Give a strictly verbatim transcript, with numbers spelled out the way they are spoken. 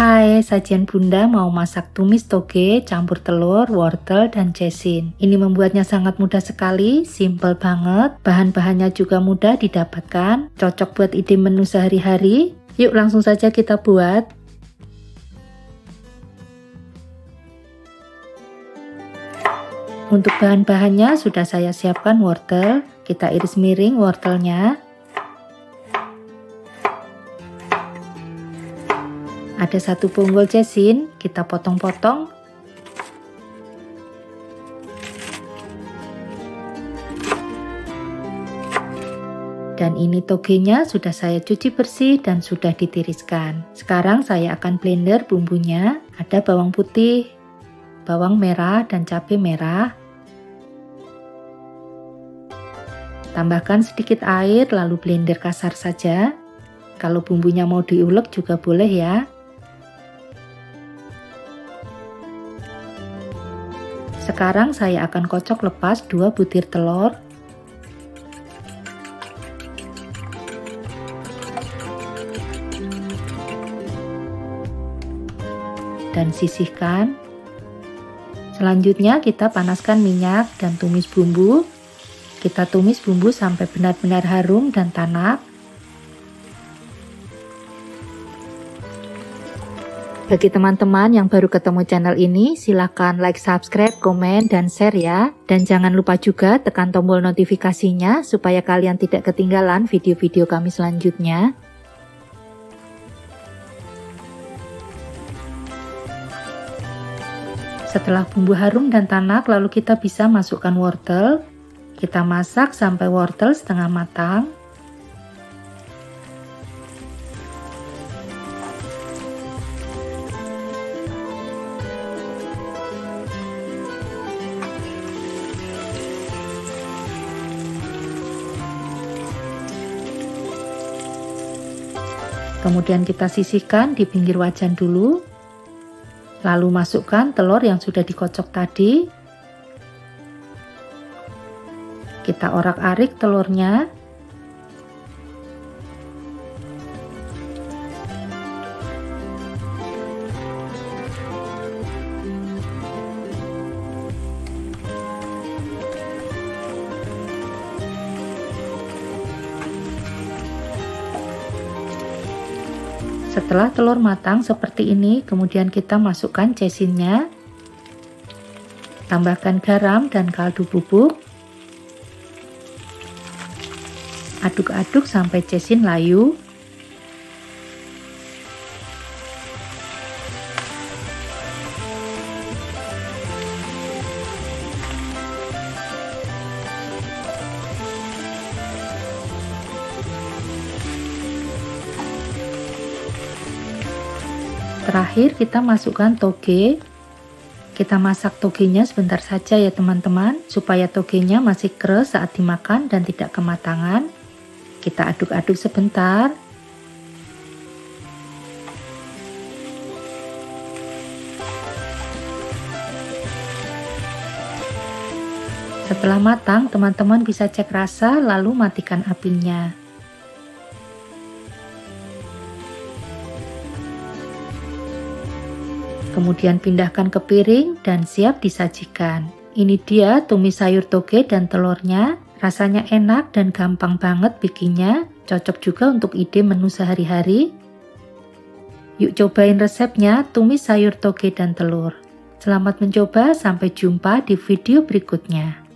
Hai, Sajian Bunda mau masak tumis toge campur telur, wortel, dan caisim. Ini membuatnya sangat mudah sekali, simple banget. Bahan-bahannya juga mudah didapatkan, cocok buat ide menu sehari-hari. Yuk langsung saja kita buat. Untuk bahan-bahannya sudah saya siapkan wortel, kita iris miring wortelnya. Ada satu bonggol caisim, kita potong-potong. Dan ini togenya sudah saya cuci bersih dan sudah ditiriskan. Sekarang saya akan blender bumbunya. Ada bawang putih, bawang merah, dan cabai merah. Tambahkan sedikit air, lalu blender kasar saja. Kalau bumbunya mau diulek juga boleh ya. Sekarang saya akan kocok lepas dua butir telur. Dan sisihkan. Selanjutnya kita panaskan minyak dan tumis bumbu. Kita tumis bumbu sampai benar-benar harum dan tanak. Bagi teman-teman yang baru ketemu channel ini, silahkan like, subscribe, komen, dan share ya. Dan jangan lupa juga tekan tombol notifikasinya supaya kalian tidak ketinggalan video-video kami selanjutnya. Setelah bumbu harum dan tanak, lalu kita bisa masukkan wortel. Kita masak sampai wortel setengah matang. Kemudian kita sisihkan di pinggir wajan dulu. Lalu masukkan telur yang sudah dikocok tadi. Kita orak-arik telurnya. Setelah telur matang seperti ini, kemudian kita masukkan caisimnya. Tambahkan garam dan kaldu bubuk. Aduk-aduk sampai caisim layu. Terakhir kita masukkan toge. Kita masak togenya sebentar saja ya teman-teman, supaya togenya masih keras saat dimakan dan tidak kematangan. Kita aduk-aduk sebentar. Setelah matang, teman-teman bisa cek rasa lalu matikan apinya. Kemudian pindahkan ke piring dan siap disajikan. Ini dia tumis sayur toge dan telurnya. Rasanya enak dan gampang banget bikinnya. Cocok juga untuk ide menu sehari-hari. Yuk cobain resepnya, tumis sayur toge dan telur. Selamat mencoba, sampai jumpa di video berikutnya.